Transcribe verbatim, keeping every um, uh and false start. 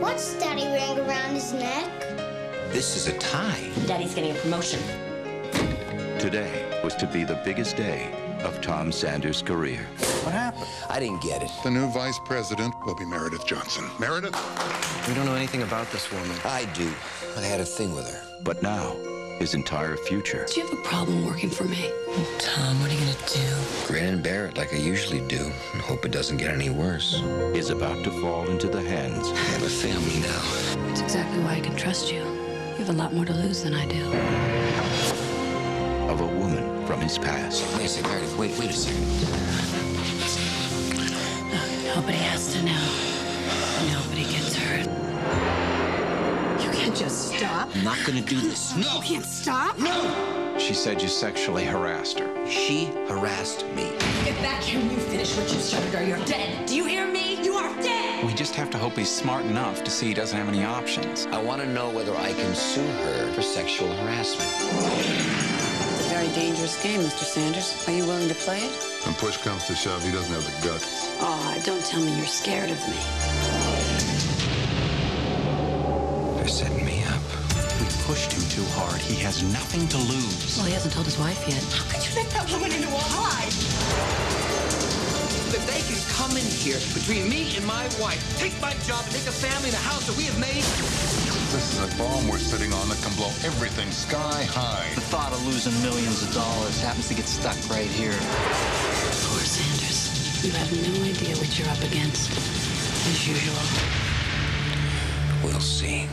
What's Daddy wearing around his neck? This is a tie. Daddy's getting a promotion. Today was to be the biggest day of Tom Sanders' career. What happened? I didn't get it. The new vice president will be Meredith Johnson. Meredith? We don't know anything about this woman. I do. I had a thing with her. But now, his entire future. Do you have a problem working for me? Oh, Tom, what are you going to do? Grin and bear it like I usually do and hope it doesn't get any worse. Is about to fall into the hands. I have a family now. It's exactly why I can trust you. You have a lot more to lose than I do. Of a woman from his past. Wait a second, Meredith. Wait, wait a second. Look, nobody has to know. Nobody gets hurt. You can't just stop. I'm not gonna do this. No! You can't stop? No! She said you sexually harassed her. She harassed me. Get back here and you finish what you started or you're dead. Do you hear me? You are dead! We just have to hope he's smart enough to see he doesn't have any options. I want to know whether I can sue her for sexual harassment. Very dangerous game, Mister Sanders. Are you willing to play it? When push comes to shove, he doesn't have the guts. Aw, don't tell me you're scared of me. They're setting me up. We pushed him too hard. He has nothing to lose. Well, he hasn't told his wife yet. How could you let that woman into a lie? If they can come in here between me and my wife, take my job and take a family and a house that we have made. This is a bomb we're sitting on that can blow everything sky high. The thought of losing millions of dollars happens to get stuck right here. Poor Sanders. You have no idea what you're up against, as usual. We'll see.